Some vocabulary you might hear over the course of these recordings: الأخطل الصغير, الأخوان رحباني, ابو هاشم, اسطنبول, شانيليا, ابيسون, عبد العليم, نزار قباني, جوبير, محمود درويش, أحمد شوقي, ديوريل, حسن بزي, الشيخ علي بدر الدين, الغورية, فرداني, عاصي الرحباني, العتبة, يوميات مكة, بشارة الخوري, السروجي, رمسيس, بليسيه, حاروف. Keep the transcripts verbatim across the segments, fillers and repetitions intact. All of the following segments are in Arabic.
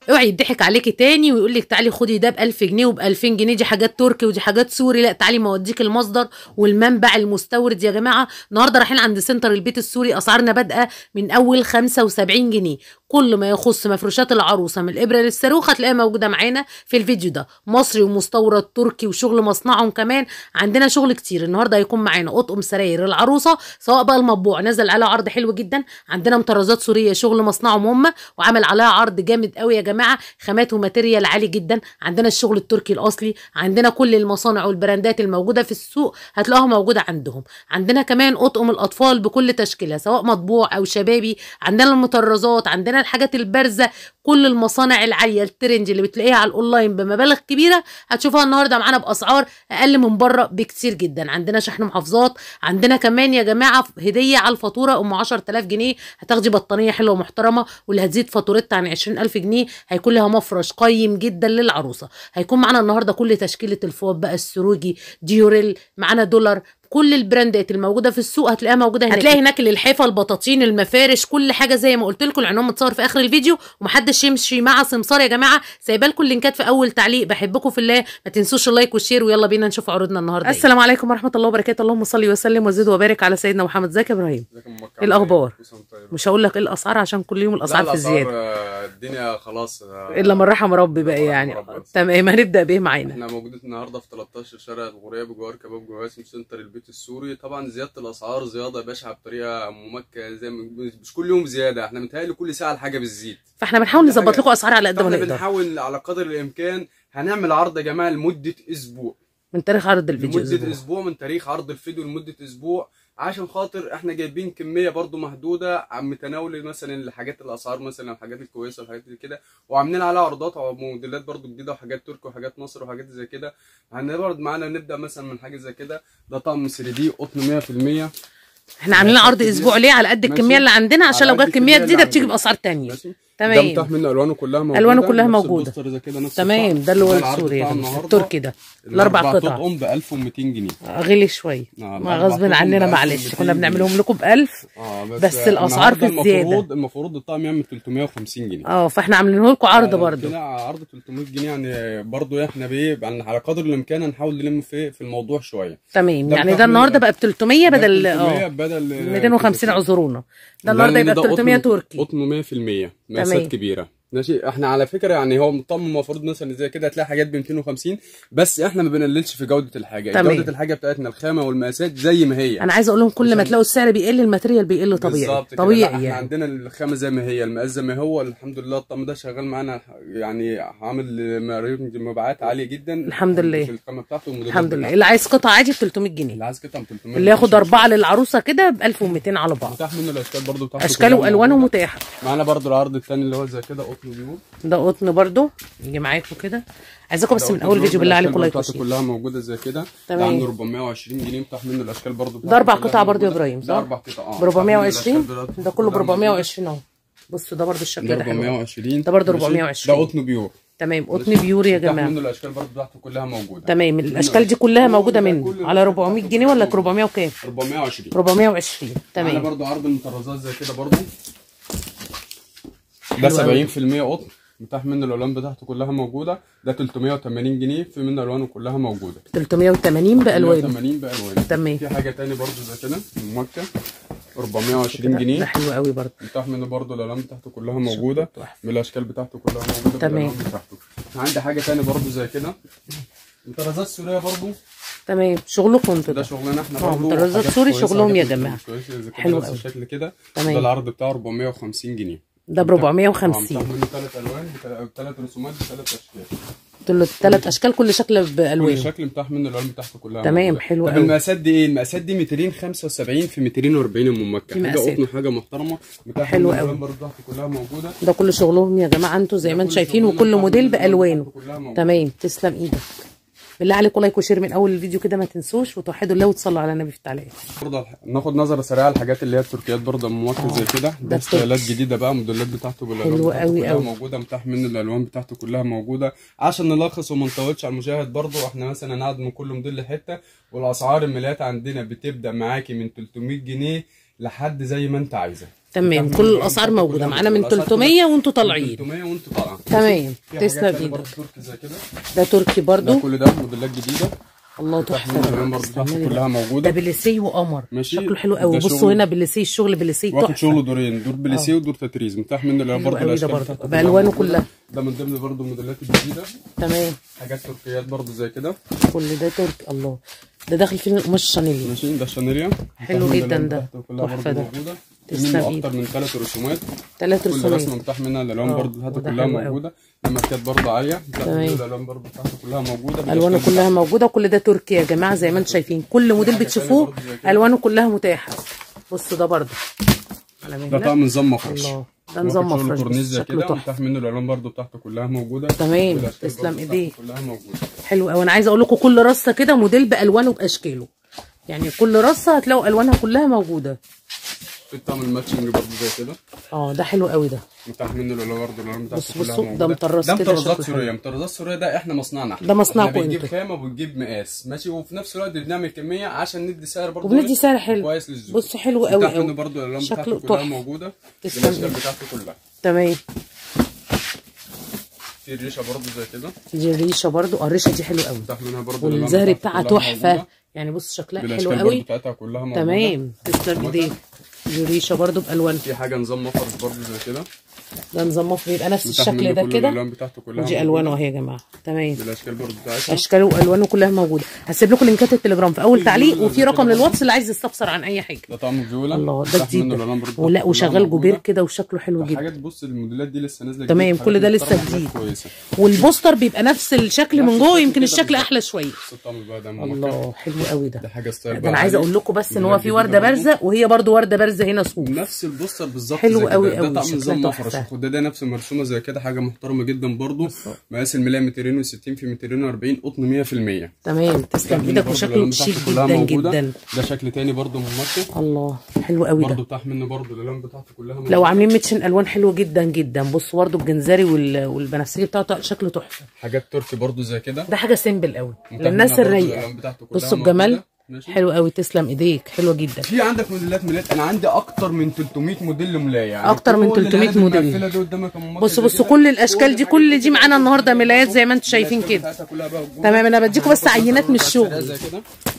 اوعي يضحك عليكي تاني ويقول لك تعالي خدي ده بألف جنيه وبألفين جنيه، دي حاجات تركي ودي حاجات سوري، لا تعالي ما اوديك المصدر والمنبع المستورد. يا جماعه النهارده رايحين عند سنتر البيت السوري، اسعارنا بادئه من اول خمسة وسبعين جنيه. كل ما يخص مفروشات العروسه من الابره للصاروخ هتلاقيها موجوده معانا في الفيديو ده، مصري ومستورد تركي وشغل مصنعهم كمان، عندنا شغل كتير. النهارده هيكون معانا اطقم سراير العروسه سواء بقى المطبوع نزل على عرض حلو جدا، عندنا مطرزات سوريه شغل مصنعهم هم وعمل عليها عرض جامد قوي يا جماعه، خامات وماتيريال عالي جدا، عندنا الشغل التركي الاصلي، عندنا كل المصانع والبراندات الموجوده في السوق هتلاقوها موجوده عندهم. عندنا كمان اطقم الاطفال بكل تشكيلها سواء مطبوع او شبابي، عندنا المطرزات، عندنا الحاجات البارزه، كل المصانع العاليه الترند اللي بتلاقيها على الاونلاين بمبالغ كبيره هتشوفها النهارده معانا باسعار اقل من بره بكتير جدا. عندنا شحن محافظات، عندنا كمان يا جماعه هديه على الفاتوره ام عشرة آلاف جنيه، هتاخدي بطانيه حلوه محترمه واللي هتزيد فاتورتها عن عشرين ألف جنيه، هيكون لها مفرش قيم جدا للعروسه. هيكون معانا النهارده كل تشكيله الفواب بقى، السروجي، ديوريل، معانا دولار، كل البراندات الموجوده في السوق هتلاقيها موجوده هناك. هتلاقي هناك الحفه، البطاطين، المفارش، كل حاجه زي ما قلت لكم، العنوان متصور في اخر الفيديو، ومحدش يمشي مع سمسار يا جماعه، سايبه لكم اللينكات في اول تعليق. بحبكم في الله، ما تنسوش اللايك والشير، ويلا بينا نشوف عروضنا النهارده. السلام عليكم ورحمه الله وبركاته، اللهم صل وسلم وزد وبارك على سيدنا محمد. ازيك يا ابراهيم؟ الاخبار؟ مش هقول لك ايه الاسعار عشان كل يوم الاسعار في زياده، الدنيا خلاص الا من رحم ربي بقى يعني. تمام، هنبدا بايه معانا؟ احنا موجودين النهارده في تلتاشر شارع الغورية بجوار كباب جواسم سنتر البيت السوري. طبعا زياده الاسعار زياده بشعه بطريقه ممكه، زي مش كل يوم زياده، احنا متهيألي كل ساعه الحاجه بتزيد، فاحنا بنحاول نظبط لكم اسعار على قد ما نقدر. بنحاول على قدر الامكان. هنعمل عرض يا جماعه لمده اسبوع من تاريخ عرض الفيديو، لمده اسبوع. اسبوع من تاريخ عرض الفيديو لمده اسبوع، عشان خاطر احنا جايبين كميه برده محدوده عم تناول مثلا الحاجات الاسعار مثلا الحاجات الكويسه والحاجات اللي كده، وعاملين عليها عروضات وموديلات برده جديده وحاجات تركي وحاجات مصر وحاجات زي كده. هنبرد معانا نبدا مثلا من حاجه زي كده، ده طقم ثري دي قطن مية في المية. احنا عاملين عرض اسبوع ليه على قد الكميه اللي عندنا، عشان لو جت كميه جديده بتيجي باسعار ثانيه. تمام، ده متاح منه الوانه كلها موجوده، الوانه كلها موجوده. تمام، ده اللي هو السوري التركي ده الاربع قطع قطن ب ألف ومئتين جنيه. غلي شويه ما غصب عننا، معلش كنا بنعملهم لكم ب ألف آه بس, بس الاسعار في الزياده. المفروض المفروض الطقم يعمل ثلاثمية وخمسين جنيه، اه فاحنا عاملينه لكم عرض برده، لا عرض ثلاثمية جنيه يعني برده. احنا بايه على قدر الامكان هنحاول نلم في في الموضوع شويه. تمام، يعني ده النهارده بقى ب ثلاثمية بدل اه بدل مئتين وخمسين، اعذرونا. ده النهارده يبقى ب ثلاثمية تركي قطن مية في المية، مقاسات كبيره. ماشي، احنا على فكره يعني هو الطقم المفروض مثلا زي كده هتلاقي حاجات ب مئتين وخمسين، بس احنا ما بنقللش في جوده الحاجه. طبعًا. جوده الحاجه بتاعتنا الخامه والمقاسات زي ما هي. انا عايز اقول لهم كل ما تلاقوا السعر بيقل الماتيريال بيقل طبيعي طبيعي يعني. احنا عندنا الخامه زي ما هي، المقاس زي ما هو، الحمد لله. الطقم ده شغال معانا يعني عامل مبيعات عاليه جدا الحمد لله في الخامه بتاعته. الحمد لله. اللي عايز قطعه عادي ب ثلاثمية جنيه، اللي عايز قطعه ب ثلاثمية، اللي ياخد اربعه للعروسه كده ب ألف ومئتين على بعض. متاح منه الاشكال برده، بتاعته اشكاله والوانه متاحه معانا. برده العرض الثاني اللي هو زي كده ده قطن برضو، يجي معاكم كده. عايزاكم بس من اول فيديو بالله عليكم لايك وشير. كلها موجوده زي كده. ده عنده أربعمية وعشرين جنيه، متاح منه الاشكال برضو. ده اربع قطع برضو يا ابراهيم، ده اربع قطع اه ب أربعمية وعشرين. ده كله ب أربعمية وعشرين اهو. بصوا ده برضو الشكل ده حلو، أربعمية وعشرين. ده برضو أربعمية وعشرين، ده قطن بيور. تمام، قطن بيور يا جماعه. منه الاشكال برضو بتاعته كلها موجوده. تمام، الاشكال دي كلها موجوده منه على أربعمية جنيه ولا أربعمية وكام؟ أربعمية وعشرين. أربعمية وعشرين. تمام، انا برضو عرض المطرزات زي كده برضو. ده سبعين في المية قطن، متاح منه الالوان بتاعته كلها موجوده. ده ثلاثمية وتمانين جنيه، في منه الوانه كلها موجوده. ثلاثمية وتمانين بالوانه. ثلاثمية وتمانين بالوانه. تمام. في حاجه تاني برضو زي كده من مكه أربعمية وعشرين جنيه، ده حلو قوي برضو، متاح منه برضو الالوان بتاعته كلها موجوده، بالاشكال بتاعته كلها موجوده. تمام. عندي حاجه تاني برضو زي كده، مطرزات سوريه برضو. تمام، شغلكم انتوا، ده شغلنا احنا برضه. مطرزات سوري شغلهم يا جماعه حلو قوي بالشكل كده. ده العرض بتاعه أربعمية وخمسين جنيه، ده ب أربعمية وخمسين. اه بتعمل ثلاث الوان بثلاث رسومات بثلاث اشكال، ثلاث اشكال كل شكل بالوان. كل شكل متاح منه الالوان بتاعته كلها. تمام، حلو قوي. المقاسات دي ايه؟ المقاسات دي مئتين وخمسة وسبعين في مئتين وأربعين ام مكه، حاجه قطن حاجه محترمه، متاح منه الالوان برضه كلها موجوده. ده كل شغلهم يا جماعه انتوا زي ما انتم شايفين، وكل موديل بالوانه. تمام، تسلم ايدك بالله عليكم، لايك وشير من اول الفيديو كده ما تنسوش، وتوحدوا الله وتصلوا على النبي في التعليقات. برضه ناخد نظره سريعه على الحاجات اللي هي التركيات برضه موكل زي كده. ده ستايلات جديده بقى، موديلات بتاعته بالالوان موجوده، متاح منه الالوان بتاعته كلها موجوده. عشان نلخص وما نطولش على المشاهد برضه، احنا مثلا نقعد من كل موديل لحته، والاسعار الملايات عندنا بتبدا معاكي من ثلاثمية جنيه لحد زي ما انت عايزه. تمام. كل الاسعار موجوده معانا من ثلاثمية وانتوا طالعين. ثلاثمية وانتوا طالعه. تمام. تسلم ايدك. تركي زي كده. ده تركي برضو. ده كل ده موديلات جديده. الله تحفه. كمان برضو كلها موجوده. ده بليسيه وقمر. شكله حلو قوي. بصوا هنا بليسيه، الشغل بليسيه تحفه. واخد شغله دورين، دور بليسيه ودور تتريز، متاح منه اللي برضو الاشكال بالوانه كلها. ده من ضمن برضو الموديلات الجديده. تمام. حاجات تركيات برضو زي كده. كل ده تركي. الله. ده داخل فين القماش؟ شانيليا. ماشي. ده شانيليا. حلو جدا ده. تحفه ده. منه اكتر من ثلاث رسومات. ثلاث رسومات. كل رسمه متاح منها الالوان برضه بتاعته كلها موجوده. لما كانت برضه عاليه الالوان برضه بتاعته كلها موجوده. الوانه كلها موجوده. وكل ده تركي يا جماعه زي ما انتم شايفين. كل موديل بتشوفوه الوانه كلها متاحه. بصوا ده برضه. ده طقم نظام مفرش. الله. ده نظام مفرش. شكله تحفه. متاح منه الالوان برضه بتاعته كلها موجوده. تمام. تسلم ايديك. كلها موجوده. حلو قوي. انا عايزه اقول لكم كل رصه كده موديل بالوانه باشكاله. يعني كل رصه هتلاقوا الوانها كلها موجوده. في طقم الماتشنج برضه زي كده. اه ده حلو قوي ده. متاح منه الالوان برضه الالوان بتاعته. بص بص ده مطرز كده. ده مطرزات سوريه. مطرزات سوريه ده احنا مصنعنا. ده مصنعكم انتوا. بنجيب خامه وبنجيب مقاس ماشي، وفي نفس الوقت بنعمل كميه عشان ندي سعر برضه وبندي سعر حلو كويس للزبون. بص حلو قوي قوي. متاح منه برضه الالوان بتاعته كلها موجوده. الاشكال بتاعته كلها. تمام. في الريشه برضه زي كده. دي الريشه برضه. الريشه دي حلوه قوي. متاح منها برضه الالوان. والزهر بتاعها تحفه. يعني بص شكلها حلو قوي. بتاعتها كلها موجوده. تمام. تسلم ايديك. الريشه برضه بالوان. في حاجه نظام مفرش برضه زي كده. ده نظام مفرش يبقى نفس الشكل ده كده. ودي الوانه اهي يا جماعه. تمام. الاشكال برضه بتاعتها. اشكاله والوانه كلها موجوده. هسيب لكم لينكات التليجرام في اول تعليق، وفي رقم للواتس اللي عايز يستفسر عن اي حاجه. ده طعم فيولا. الله ده جديد. ولا وشغال جوبير كده وشكله حلو جدا. حاجات بص الموديلات دي لسه نازله. تمام. كل ده لسه جديد. والبوستر بيبقى نفس الشكل من جوه، يمكن الشكل احلى شويه. الله حلو قوي ده. ده حاجه ستايل. انا عايزه اقول لكم بس ان هو في ورده بارزه، وهي برضه ورده بارزه هنا صوف. نفس البوستر بالظبط. حلو قوي قوي. ده طعم نظام مفرش. وده ده نفس مرسومه زي كده. حاجه محترمه جدا برضو. مقاس الملايه مئتين وستين في مئتين وأربعين، قطن مية في المية. تمام. تسلم ايدك. وشكله شيك جدا جدا. ده شكل تاني برضو من مصر. الله حلو قوي ده. برضو بتاع منه برضو الالوان بتاعته كلها موجوده. لو عاملين ميتشن الوان حلوه جدا جدا. بص برضو الجنزري والبنفسجي بتاعته شكله تحفه. حاجات تركي برضو زي كده. ده حاجه سيمبل قوي للناس الرايقه. بصوا الجمال. حلو قوي. تسلم ايديك. حلوه جدا. في عندك موديلات ميلاد. انا عندي اكتر من ثلاثمية موديل ملايه. يعني اكتر من ثلاثمية موديل. بص بص كل الاشكال دي كل دي معانا النهارده ملايات زي ما انتم شايفين كده. تمام. انا بديكم بس عينات من الشغل.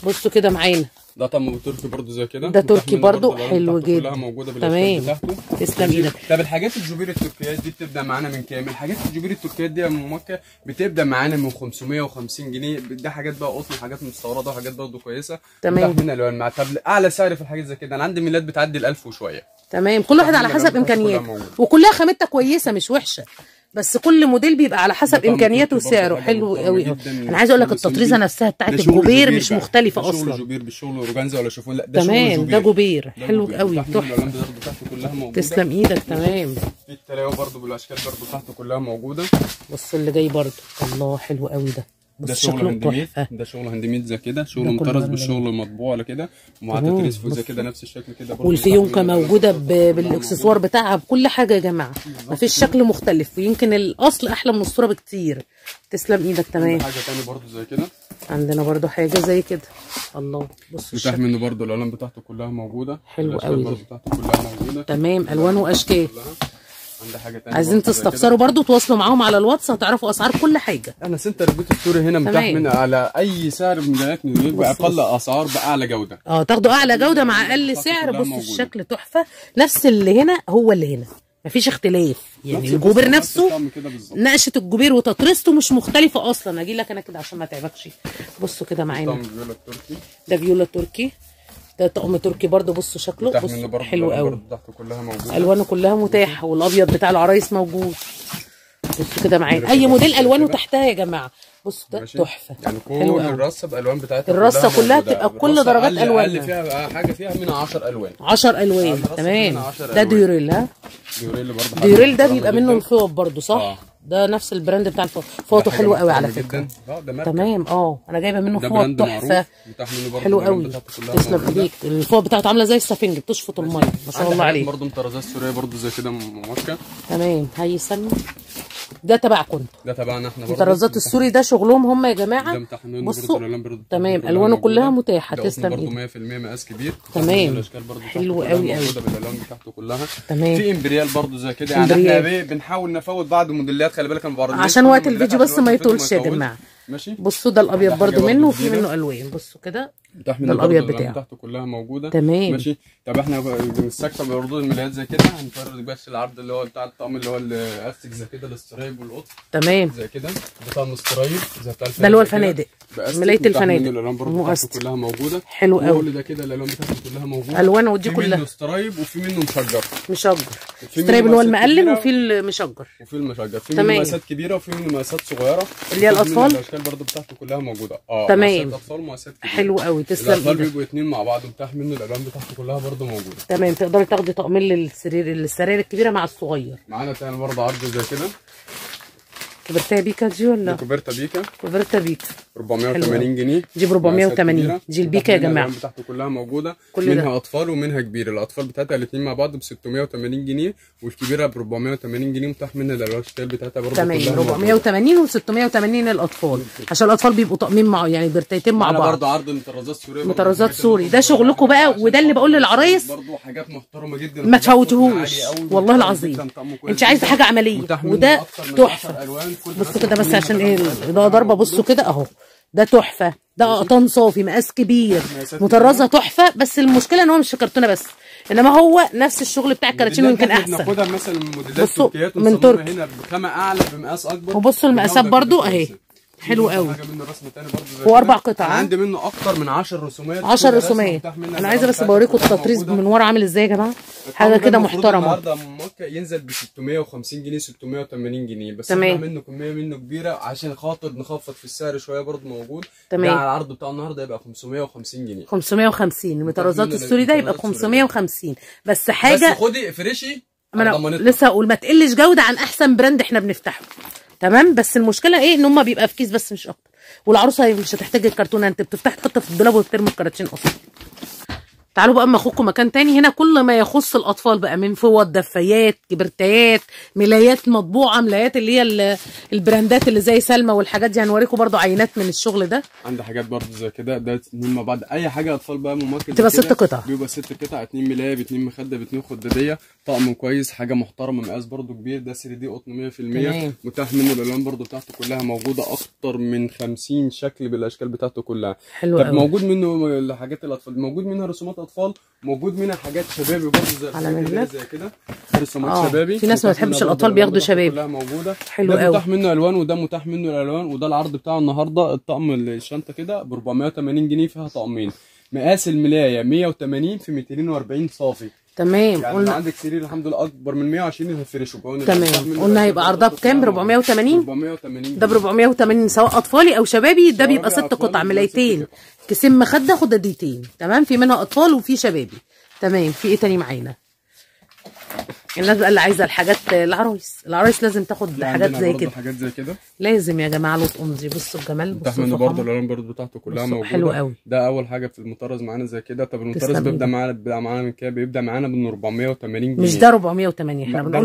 بصوا كده معانا. ده طقم تركي برضه زي كده. ده تركي برضه حلو جدا. كلها موجوده بالاشكال بتاعته. تسلم ايدك. طب الحاجات الجوبير التركيات دي بتبدا معانا من كام؟ الحاجات الجوبير التركيات دي يا ام مكه بتبدا معانا من خمسمية وخمسين جنيه. ده حاجات بقى قطن، حاجات مستورده، وحاجات برضه كويسه. تمام. من الوان مع طب اعلى سعر في الحاجات زي كده. انا عندي ميلاد بتعدي الألف وشويه. تمام. كل واحد على حسب امكانياته، وكلها خامتها كويسه مش وحشه، بس كل موديل بيبقى على حسب امكانياته وسعره. حلو قوي. انا عايز اقول لك التطريزه نفسها بتاعت الجوبير مش مختلفه اصلا. شغل جوبير بالشغل ورجانزه ولا شوفون. لا ده شغل جوبير. ده جوبير حلو قوي تحفه. تسلم ايدك. تمام. في التلاوه برده بالاشكال برده بتاعته كلها موجوده. بص اللي جاي برده. الله حلو قوي ده. ده شغل هاند ميد. ده شغل هاند ميد زي كده. شغل مطرز بالشغل المطبوع على كده، ومع تطريز فوزه كده نفس الشكل كده. والفيونكه موجوده بالاكسسوار بتاعها بكل حاجه يا جماعه. مفيش شكل مختلف، ويمكن الاصل احلى من الصوره بكتير. تسلم ايدك. تمام. حاجه ثانيه برده زي كده. عندنا برده حاجه زي كده. الله بص. متاح منه برده الالوان بتاعته كلها موجوده. حلو قوي. الالوان بتاعته كلها موجوده. تمام. الوان واشكال. عايزين تستفسروا برضو تواصلوا معاهم على الواتس، هتعرفوا اسعار كل حاجه. انا سنتر البيت السوري هنا متاح من على اي سعر من ملايات مليون، باقل اسعار باعلى جوده. اه تاخدوا اعلى جوده مع اقل سعر. بص الشكل تحفه. نفس اللي هنا هو اللي هنا، مفيش اختلاف. يعني الجوبير نفسه نقشه الجوبير وتطريزته مش مختلفه اصلا. اجي لك انا كده عشان ما تعبكش. بصوا كده معانا. ده فيولا تركي. ده فيولا تركي. ده طقم تركي برضه. بصوا شكله. بصوا حلو قوي. الوانه كلها متاحه، والابيض بتاع العرايس موجود. بصوا كده معايا. اي موديل الوانه تحتها يا جماعه. بصوا ده تحفه. يعني كل الرصه بالالوان بتاعتها. الرصه كلها بتبقى بكل درجات الوانها. اللي فيها حاجه فيها من عشرة الوان. عشرة الوان. تمام. ده ديوريل. ها ديوريل برضه. ديوريل ده بيبقى منه الفوط برضه صح؟ آه. ده نفس البراند بتاع الفوط. فوطه حلو قوي على فكره. تمام. اه انا جايبه منه فوط تحفه. حلو قوي. تسلم ايديك. الفوط بتاعته عامله زي السفنج بتشفط الميه ما شاء الله عليه. برضه مطرزات سوريه برضه زي كده من مكه. تمام. هيسلم. ده تبعكم، ده تبعنا احنا برضه. الطرازات السوري ده شغلهم هم يا جماعه، بصوا تمام الوانه كلها متاحه، تسلم ايدك. برضه مية في المية مقاس كبير، تمام حلو قوي قوي بالالوان بتاعته كلها. تمام في امبريال برضه زي كده، يعني احنا بنحاول نفوت بعض الموديلات، خلي بالك المبرد عشان وقت الفيديو بس ما يطولش يا جماعه. ماشي بصوا ده الابيض برضه منه، وفي منه الوان بصوا كده، ده الابيض بتاعه تحته كلها موجوده. تمام ماشي. طب احنا بنستكتب برضه الملايات زي كده، هنفرد بس العرض اللي هو بتاع الطقم اللي هو الاستك زي كده، الاسترايب والقط. تمام زي كده ده طقم استرايب زي بتاع الفنادق، ده اللي هو الفنادق ملايه الفنادق، الالوان برضه كلها موجوده. حلو قوي كل ده كده، الالوان بتاعته كلها موجوده، الوانه ودي كلها، في منه استرايب وفي منه مشجر، مشجر استرايب اللي هو المقلم وفي المشجر، وفي المشجر في منه مقاسات كبيره وفي منه مقاسات صغيره اللي هي الاطفال، الاشكال برضه بتاعته كلها موجوده. اه تمام الاطفال مقاسات حلو قوي، تسلم ايدك. بيبقوا اتنين مع بعض متاح منه، الالوان بتاعته كلها برضه موجوده. تمام تقدري تاخدي طقمين للسرير، السراير الكبيره مع الصغير. معانا تاني برضه عرض زي كده، كوفرتا بيكا دي ولا كوفرتا بيكا، كوفرتا بيكا أربعمية وتمانين جنيه، دي ب أربعمية وتمانين دي البيكا يا جماعه. الالوان بتاعته كلها موجوده، منها اطفال ومنها كبيره. الاطفال بتاعتها الاثنين مع بعض ب ستمية وتمانين جنيه، والكبيره ب أربعمية وتمانين جنيه، متاح منها الاشكال بتاعتها برضه كلها. تمام أربعمية وتمانين و ستمية وتمانين للاطفال، عشان الاطفال بيبقوا طقمين مع يعني برتايتين مع بعض. برضه عرض طرازات سوريه، طرازات سوري ده شغلكم بقى، وده اللي بقول للعرايس برضه حاجات محترمه جدا ما تفوتوهوش والله العظيم. انت عايزه حاجه عمليه، وده تحفه. بصوا كده بس عشان ايه ده ضربه، بصوا كده اهو ده تحفه، ده قطن صافي مقاس كبير مطرزه تحفه. بس المشكله ان هو مش كرتونه بس، انما هو نفس الشغل بتاع الكراتين ويمكن احسن. بناخدها مثلا من موديلات تركيات من تركيا هنا بخامه اعلى بمقاس اكبر. وبصوا المقاسات برضو اهي حلو قوي. حاجه منه رسمه ثاني برضه، هو اربع قطع، انا عندي منه اكتر من عشر رسومات، عشر رسومات. انا عايزه بس اوريكم التطريز من ورا عامل ازاي يا جماعه، حاجه كده محترمه. النهارده مكه ينزل ب ستمية وخمسين جنيه ستمية وتمانين جنيه بس، احنا منه كميه منه كبيره عشان خاطر نخفض في السعر شويه برضه موجود. تمام يعني العرض بتاع النهارده يبقى خمسمية وخمسين جنيه، خمسمية وخمسين المطرزات السوري ده يبقى خمسمية وخمسين بس. حاجه بس خدي افرشي، ما انا لسه هقول ما تقلش جوده عن احسن براند احنا بنفتحه. تمام بس المشكله ايه ان هم بيبقى في كيس بس مش اكتر، والعروسه مش هتحتاج الكرتونه، انت بتفتح تحطها في الدولاب وبترمي الكراتين اصلا. تعالوا بقى اما اخدكم مكان تاني، هنا كل ما يخص الاطفال بقى، من فوط دفايات كبرتايات ملايات مطبوعه، ملايات اللي هي البراندات اللي زي سلمى والحاجات دي، هنوريكم برضو عينات من الشغل ده. عندي حاجات برضو زي كده، ده اتنين مع بعض اي حاجه اطفال بقى ممكن تبقى ست قطع، بيبقى ست قطع، اتنين ملايه باتنين مخده باتنين خداديه، طقم كويس حاجه محترمه مقاس برضو كبير. ده سري دي قطن مية في المية متاح منه، الالوان برضو بتاعته كلها موجوده اكتر من خمسين شكل بالاشكال بتاعته كلها. حلو طب قوي. موجود منه الحاجات الاطفال، موجود منها رسومات اطفال، موجود منها حاجات شبابي برضه زي كده، رسومات شبابي. في ناس ما بتحبش الاطفال بياخدوا شبابي، كلها موجوده. حلو قوي. ده متاح منه الوان وده متاح منه الالوان. وده العرض بتاع النهارده الطقم الشنطه كده ب أربعمية وتمانين جنيه، فيها طقمين، مقاس الملايه مية وتمانين في ميتين واربعين صافي. تمام يعني قلنا عندك سرير الحمد لله اكبر من مية وعشرين هنفرشه. تمام قلنا هيبقى عرضها بكام؟ أربعمية وتمانين. أربعمية وتمانين ده ب أربعمية وتمانين سواء اطفالي او شبابي. ده بيبقى ست قطع، ملايتين كيسين مخده خداديتين. تمام في منها اطفال وفي شبابي. تمام في ايه تاني معانا؟ الناس بقى اللي عايزه الحاجات العرايس، العرايس لازم تاخد حاجات زي كده، حاجات زي كده لازم يا جماعه. لطف امضي بصوا الجمال، بصوا الفخامه برضه، الالوان برضه بتاعته كلها موجوده حلو قوي. ده اول حاجه في المطرز معانا زي كده. طب المطرز بيبدا معانا بيبدا معانا من كده، بيبدا معانا من أربعمية وتمانين جنيه، مش ده أربعمية وتمانين، احنا بنقول ده ب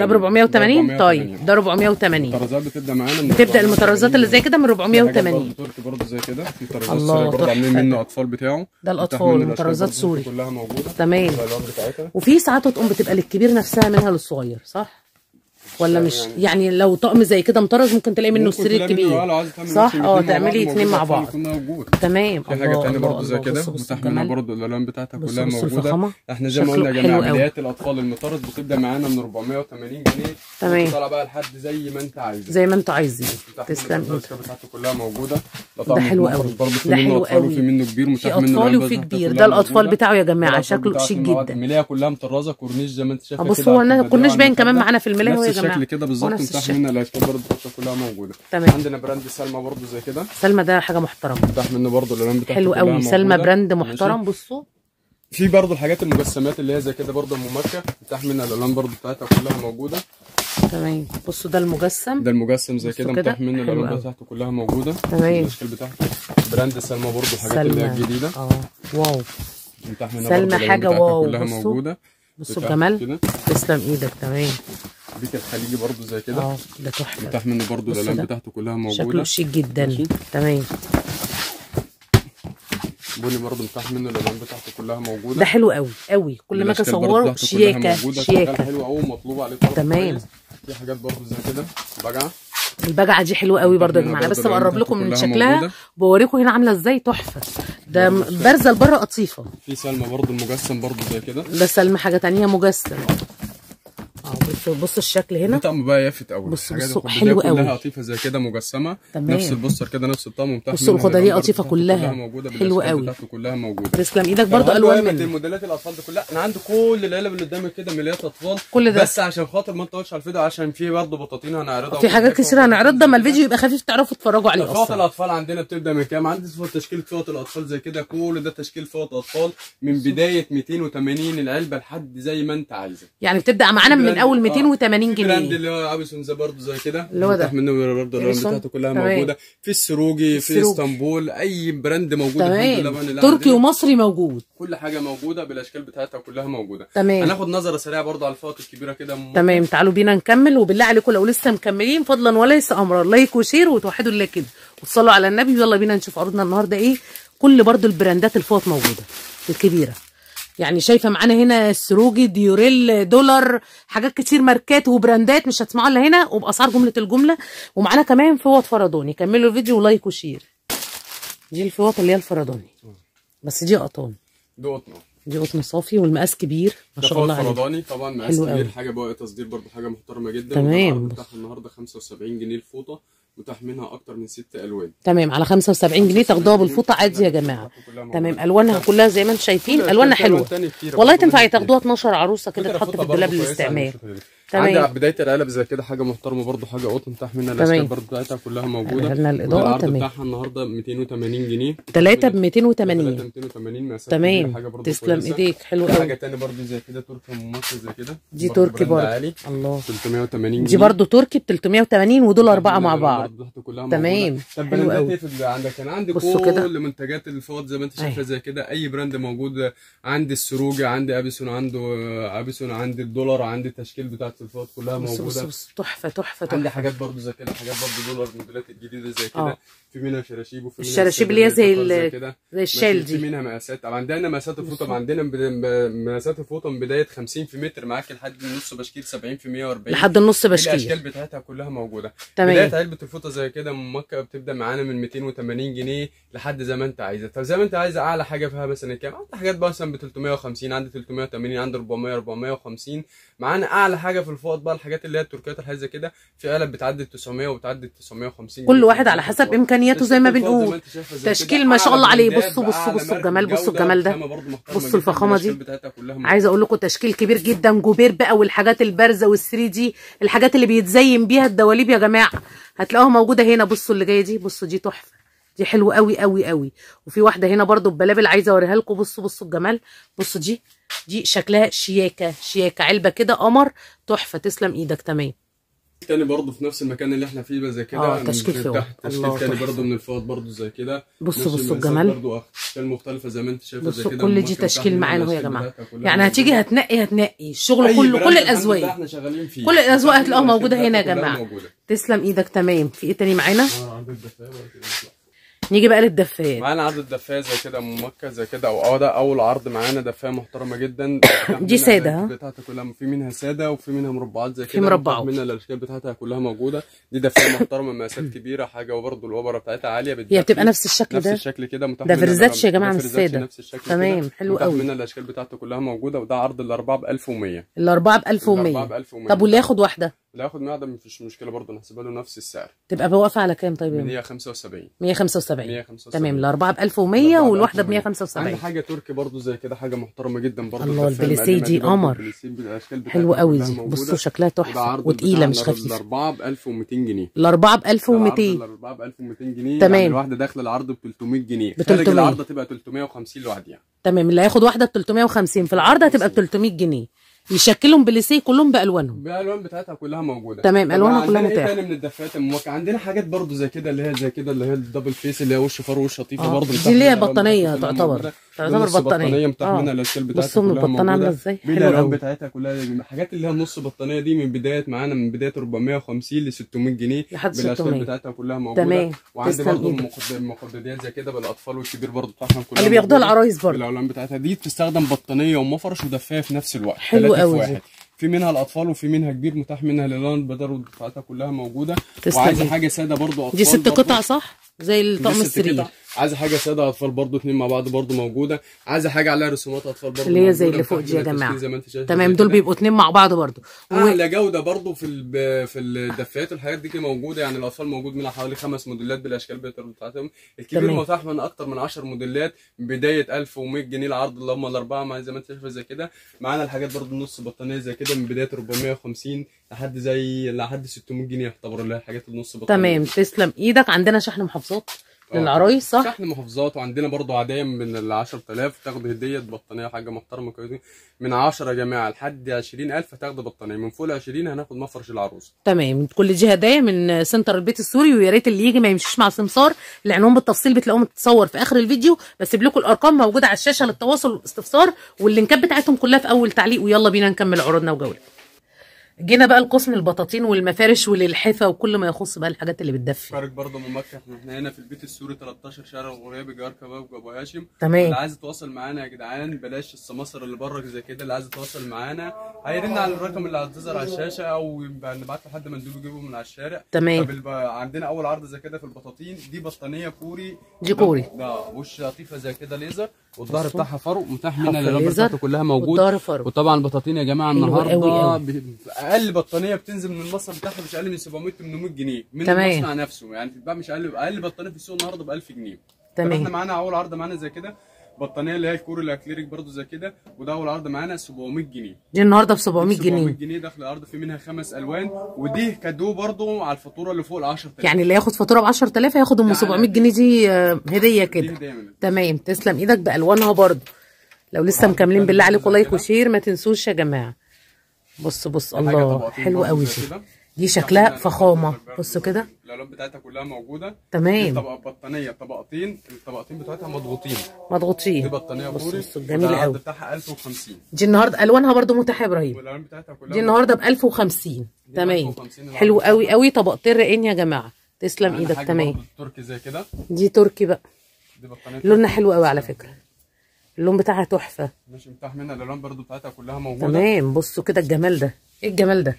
أربعمية وتمانين. طيب ده أربعمية وتمانين. المطرزات بتبدا معانا، بتبدا المطرزات اللي زي كده من أربعمية وتمانين. التركي برضه زي كده، في طرازات سوري برضه عاملين منه اطفال بتاعه، ده الاطفال مطرزات سوري كلها موجوده. تمام وفي ساعات تقوم بتبقى للكبير نفسها منها للصغير، صح؟ ولا مش يعني لو طقم زي كده مطرز ممكن تلاقي منه السرير الكبير، صح؟ اه تعملي اتنين مع بعض. تمام في حاجه ثانيه برضه زي كده متاح منها، برضه الالوان بتاعتها كلها موجوده. احنا زي ما قلنا يا جماعه بدايات الاطفال المطرز بتبدا معانا من أربعمية وتمانين جنيه. تمام طالعه بقى لحد زي ما انت عايزه، زي ما انت عايزين. تسلم ايدك. بتاعته كلها موجوده، ده حلو قوي، ده حلو قوي. في منه كبير متاح منه، اطفال وفي كبير. ده الاطفال بتاعه يا جماعه شكله شيك جدا، الملايه كلها مطرزه كورنيش زي ما انت شايفه كده. بص هو الكورنيش باين كمان معانا في الملايه شكل كده بالظبط، متاح منها الاشكال برضه كلها موجوده. تمام عندنا براند سلمى برضه زي كده، سلمى ده حاجه محترمه متاح منه برضه الالوان بتاعته حلو قوي. سلمى براند محترم. بصوا في برضه الحاجات المجسمات اللي هي زي كده برضه ام مكه، متاح منها الالوان برضه بتاعتها كلها موجوده. تمام بصوا ده المجسم، ده المجسم زي كده متاح منه الالوان بتاعته كلها موجوده. تمام الاشكال بتاعته براند سلمى برضه، الحاجات اللي هي الجديده اه واو متاح منها، سلمى حاجه واو كلها موجوده. بصوا الجمال، تسلم ايدك. تمام البيك الخليجي برضو زي كده. اه ده تحفه. متاح منه برضو اللام بتاعته كلها موجوده. شكله شيك جدا. تمام. بني برضو متاح منه اللام بتاعته كلها موجوده. ده حلو قوي قوي. كل ما اصوره شياكه شياكه حلوه قوي ومطلوب عليه طلب. تمام. في حاجات برضو زي كده بجعه. البجعه دي حلوه قوي برضو يا جماعه، بس بقرب لكم من شكلها وبوريكم هنا عامله ازاي. تحفه. ده بارزه لبره قطيفه. في سلمى برضو المجسم برضو زي كده. ده سلمى حاجه ثانيه مجسم. بص الشكل هنا طقم بقى يافت قوي. بص بص حلو قوي. كلها قطيفه زي كده مجسمه. تمام. نفس البصر كده نفس الطقم بتاعها. بص الخضريه دي قطيفه كلها حلوه قوي بتاعته كلها موجوده. تسلم ايدك برضو. الوان من الموديلات الاطفال دي كلها. انا عندي كل العلب اللي قدامك كده مليات اطفال كل ده، بس عشان خاطر ما تطولش على الفيديو، عشان في برضو بطاطين هنعرضها في حاجات كتير هنعرضها، ما الفيديو يبقى خفيف تعرفوا تتفرجوا عليه. فوط الاطفال عندنا بتبدا من كام؟ عندي تشكيل فوط الاطفال زي كده. كل ده تشكيل فوط اطفال من بدايه مئتين وثمانين العلبه لحد زي ما انت عايزه، يعني بتبدا معانا من اول مئتين وثمانين جنيه. البراند اللي هو ابيسون ده برضه زي كده اللي هو ده منه برضه الالوان بتاعته كلها. تمام. موجوده في السروجي في اسطنبول، اي براند موجود الحمد لله. تركي ومصري موجود، كل حاجه موجوده بالاشكال بتاعتها كلها موجوده. تمام. هناخد نظره سريعه برضه على الفوط الكبيره كده. تمام. تعالوا بينا نكمل، وبالله عليكم لو لسه مكملين فضلا وليس امرا لايك وشير وتوحدوا الله كده وتصلوا على النبي. يلا بينا نشوف عروضنا النهارده ايه. كل برضه البراندات الفوط موجوده الكبيره، يعني شايفه معانا هنا السروجي ديوريل دولار حاجات كتير ماركات وبراندات مش هتسمعوا الا هنا وباسعار جمله الجمله. ومعانا كمان فوط فرداني. كملوا الفيديو ولايك وشير. دي الفوط اللي هي الفرداني بس دي قطن. دي قطن دي قطن صافي والمقاس كبير ما شاء الله عليه. ده فوط فرداني طبعا مقاس كبير حاجه بقى تصدير برضه حاجه محترمه جدا. تمام. بتاعها النهارده خمسة وسبعين جنيه الفوطه، متاح منها اكتر من ست الوان. تمام. على خمسة وسبعين جنيه تاخدوها بالفوطه عادي يا جماعه. تمام. الوانها كلها زي ما انتم شايفين الوانها حلوه والله. تنفع تاخدوها اتناشر عروسه كده تحط في الدولاب للاستعمال. تمام. عندي بدايه العلب زي كده حاجه محترمه برضو حاجه قطن متاح منها الاشكال برضو بتاعتها كلها موجوده. قلنا الاضاءه. تمام. بتاعها النهارده مئتين وثمانين جنيه. ثلاثه ب مئتين وثمانين. مئتين وثمانين. تمام. تسلم ايديك حلو قوي. حاجه ثانيه برضو زي كده تركي ومصري زي كده. دي تركي برضو. الله. ثلاثمئة وثمانين جنيه. دي برضو تركي ب ثلاثمئة وثمانين ودولار بقى مع بعض. تمام. حلو قوي. عندك انا عندي كل منتجات الفوط زي ما انت شايفه زي كده. اي براند موجود عندي، السروجي عندي، ابيسون عنده ابيسون عندي، الدولار عندي، التشكيل بتاعت الفوط كلها موجوده. تحفه تحفه. عندي حاجات برضو زي كده حاجات برضو دولار الموديلات الجديده زي كده. في منها شراشيب وفي منها الشراشيب اللي هي زي زي الشال دي. في منها مقاسات. طبعا عندنا مقاسات الفوطه عندنا مقاسات الفوطه من بدايه خمسين في متر معاك لحد النص بشكيل سبعين في مئة وأربعين لحد النص بشكيل. الاشكال بتاعتها كلها موجوده. تمام. بدايه علبه الفوطه زي كده من مكه بتبدا معانا من مئتين وثمانين جنيه لحد زي ما انت عايزه. طب زي ما انت عايزه اعلى حاجه فيها مثلا كام؟ عندي حاجات بقى مثلا ب ثلاثمئة وخمسين، عندي ثلاثمئة وثمانين، عندي أربعمئة، أربعمئة وخمسين. معانا اعلى حاجه في الفوط بقى الحاجات اللي هي التركيات الحاجات زي كده. في قلب بتعدي تسعمئة وبتعدي تسعمئة وخمسين. كل واحد على حسب امكانياته زي ما بنقول. تشكيل ما شاء الله عليه. بصوا بصوا بصوا الجمال. بصوا الجمال ده. بصوا الفخامه دي. عايزه اقول لكم تشكيل كبير جدا. جوبير بقى والحاجات البارزه والثري دي الحاجات اللي بيتزين بيها الدواليب يا جماعه هتلاقوها موجوده هنا. بصوا اللي جايه دي. بصوا دي تحفه. دي حلوه قوي قوي قوي. وفي واحده هنا برده ببلابل عايزه اوريها لكم. بصوا بصوا الجمال. بصوا دي دي شكلها شياكه شياكه علبه كده قمر تحفه. تسلم ايدك. تمام. تاني برضه في نفس المكان اللي احنا فيه بقى زي كده. اه تشكيل فوق. تشكيل تاني برضه من الفوط برضه زي كده. بصوا بصوا الجمال. برضه اشكال مختلفه زي ما انت شايفه زي كده. كل دي تشكيل معانا اهو يا جماعه. يعني هتيجي هتنقي هتنقي الشغل كله كل الازواج. احنا شغالين فيه كل الازواج هتلاقوها موجوده هنا يا جماعه. تسلم ايدك. تمام. في ايه تاني معانا؟ نيجي بقى للدفايه. معانا عرض الدفايه زي كده من مكه زي كده او اه ده اول عرض معانا دفايه محترمه جدا. دي ساده بتاعتها كلها في منها ساده وفي منها مربعات زي كده. في مربعات منها الاشكال بتاعتها كلها موجوده. دي دفايه محترمه مقاسات كبيره حاجه وبرده الوبره بتاعتها عاليه. هي بتبقى نفس الشكل ده نفس الشكل كده متاح منها. ده فرزاتش يا جماعه مش ساده نفس الشكل. تمام. حلو قوي. متاح منها الاشكال بتاعته كلها موجوده. وده عرض الاربعه ب ألف ومئة. الاربعه ب ألف ومئة. طب واللي ياخد واحده اللي هياخد معده مفيش مشكله برضه نحسبها له نفس السعر. تبقى واقفه على كام طيب؟ مئة وخمسة وسبعين. مئة وخمسة وسبعين. تمام. الاربعه ب ألف ومئة والواحده ب مئة وخمسة وسبعين. عندي حاجه تركي برضه زي كده حاجه محترمه جدا برضه. الله. البليسي دي قمر حلوه قوي. دي بصوا شكلها تحفه وتقيله مش خفيفه. الاربعه ب ألف ومئتين جنيه. الاربعه ب ألف ومئتين. الاربعه ب ألف ومئتين جنيه. تمام. يعني الواحده داخله العرض ب ثلاثمئة جنيه. خارج العرض تبقى ثلاثمئة وخمسين لوحدها. تمام. اللي هياخد واحده ب ثلاثمئة وخمسين في العرض هتبقى ب ثلاثمئة جنيه. يشكلهم بليسيه كلهم بالوانهم، بالالوان بتاعتها كلها موجوده. تمام، الوانها كلها متاحه. عندنا ايه من الدفايات المواكه؟ عندنا حاجات برضو زي كده اللي هي زي كده اللي هي الدبل فيس اللي هي وش فار ووش شطيفه برضو. دي اللي هي بطانيه تعتبر تعتبر بطانيه بتاعنا الاشكال بتاعتها بصوا البطانيه عامله ازاي، الالوان بتاعتها كلها. الحاجات اللي هي النص بطانيه دي من بدايه معانا من بدايه أربعمية وخمسين ل ستمية جنيه بالاشكال بتاعتها كلها موجوده. تمام. وعندنا برضو مقددات زي كده بالاطفال والكبير برضو بتاعهم كلها اللي بياخدوها العرايس برضو. الالوان بتاعتها دي بتستخدم بطانيه ومفرش ودفايه في نفس الوقت، واحد في منها الاطفال وفي منها كبير، متاح منها للان بدر ودفعتها كلها موجوده. وعايزه حاجه ساده برضو اطفال، دي ست قطع صح زي الطقم السرير. عايزه حاجه ساده اطفال برضو اتنين مع بعض برضو موجوده. عايزه حاجه عليها رسومات اطفال برضو اللي هي زي اللي فوق دي يا جماعه. تمام، دول بيبقوا اتنين مع بعض برضو اعلى و... جوده برضو في ال... في الدفايات والحاجات دي موجوده. يعني الاطفال موجود منها حوالي خمس موديلات بالاشكال بتاعتهم. الكبير متاح من اكتر من عشر موديلات بدايه ألف ومية جنيه العرض اللي هم الاربعه مع زي ما انت شايفه زي كده. معانا الحاجات برضو نص بطانيه زي كده من بدايه أربعمية وخمسين لحد زي لحد ستمية جنيه يعتبر اللي هي حاجات النص بطانيه. تمام، تسلم ايدك. عندنا شحن محافظات للعرايس صح؟ شحن محافظات. وعندنا برضو عاديه من ال عشرة آلاف تاخد هديه بطانيه حاجه محترمه كويسه. من عشرة يا جماعه لحد عشرين ألف هتاخد بطانيه، من فوق ال عشرين هناخد مفرش العروسه. تمام، كل دي هدايا من سنتر البيت السوري. ويا ريت اللي يجي ما يمشيش مع سمسار، العنوان بالتفصيل بتلاقوه متصور في اخر الفيديو. بسيب لكم الارقام موجوده على الشاشه للتواصل والاستفسار، واللينكات بتاعتهم كلها في اول تعليق. ويلا بينا نكمل عروضنا وجولتنا. جينا بقى لقسم البطاطين والمفارش واللحافه وكل ما يخص بقى الحاجات اللي بتدفي. خارج برضه من مكه، احنا هنا في البيت السوري تلتاشر شارع الغورية بجوار كباب وابو هاشم. تمام. اللي عايز يتواصل معانا يا جدعان بلاش السماسره اللي بره زي كده. اللي عايز يتواصل معانا هيرن على الرقم اللي هتظهر على الشاشه او نبعت له حد مندوب يجيبه من على الشارع. تمام. طب عندنا اول عرض زي كده في البطاطين دي بطانيه كوري. دي كوري. اه وش لطيفه زي كده ليزر والظهر بتاعها فرو، متاح منها الالوان بتاعته كلها موجود. وطبعا البطاطين يا جماعه النهارده اقل بطانيه بتنزل من المصنع بتاعها مش اقل من سبعمية تمنمية جنيه من المصنع نفسه. يعني بتتباع مش اقل اقل بطانيه في السوق النهارده ب ألف جنيه. تمام. احنا معانا اول عرض معانا زي كده بطانيه اللي هي الكوري اللي اكليريك برضو زي كده، وده اول عرض معانا سبعمية جنيه. دي النهارده ب سبعمية جنيه. سبعمية جنيه داخل العرض، في منها خمس الوان. ودي كادو برضو على الفاتوره اللي فوق ال عشرة آلاف. يعني اللي ياخد فاتوره ب عشرة آلاف هياخد ام سبعمية جنيه دي هديه كده. تمام، تسلم ايدك بالوانها برضو. لو لسه مكملين بالله عليكم لايك وشير ما تنسوش يا جماعه. بص بص الله حلو قوي دي. دي شكلها فخامه بصوا كده. الالوان بتاعتها كلها موجوده. تمام. طبقه بطانيه طبقتين، الطبقتين بتاعتها مضغوطين مضغوطين. دي بطانيه بوري جميله قوي بتاعها ألف وخمسين. دي النهارده الوانها برده متاحه يا ابراهيم. والالوان بتاعتها كلها دي النهارده ب ألف وخمسين. تمام، حلو قوي قوي. طبقتين رقين يا جماعه. تسلم ايدك. تمام. تركي زي كده. دي تركي بقى. دي بطانيه لونها حلو قوي على فكره، اللون بتاعها تحفه. ماشي، متاح منها الالوان برده بتاعتها كلها موجوده. تمام، بصوا كده الجمال ده، ايه الجمال ده